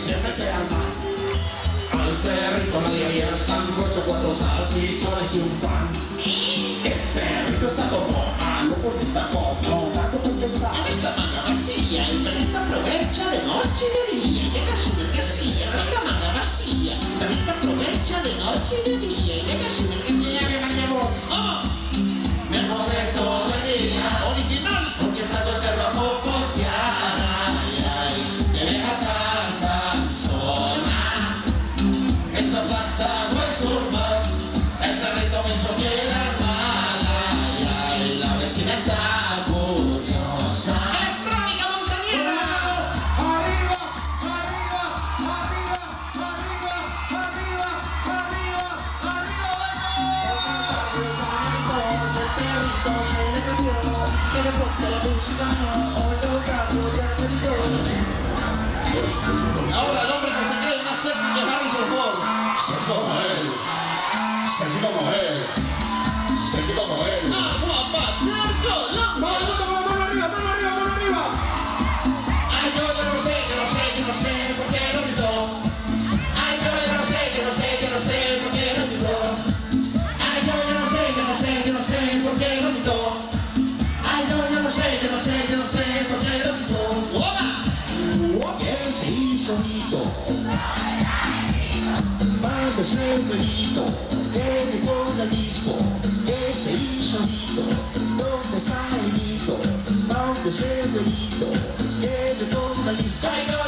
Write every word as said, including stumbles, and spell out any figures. Siempre te ama. Al perrito le dieron sancocho, cuatro salchichones y un pan. El perrito está como algo, pues está como gato por pesar. En esta manga vacía, el perrito aprovecha de noche y de día y deja su mercancía. En esta manga vacía, el perrito aprovecha de noche y de día y deja su mercancía. Mira que me voz. ¡Oh! Me jode todo el día. Original. Porque saco el perro a poco se hará. Te deja atrás. Ahora el hombre que se cree más sexy que Harrison Ford. Sexy como él, sexy como él, sexy como él. ¡Ah, guapa, charco, loco! ¡Vamos, mano arriba, mano arriba, mano arriba! Ay, yo ya no sé, yo no sé, yo no sé por qué lo quitó. Ay, yo ya no sé, yo no sé, yo no sé por qué lo quitó. Ay, yo ya no sé, yo no sé, yo no sé por qué lo quitó. Ay, yo ya no sé, yo no sé, yo no sé por qué lo quitó. ¡Hola! Más de ser perito, que llegó la disco, que se hizo hito, ¿dónde está el hito? Más de ser perito, que llegó la disco.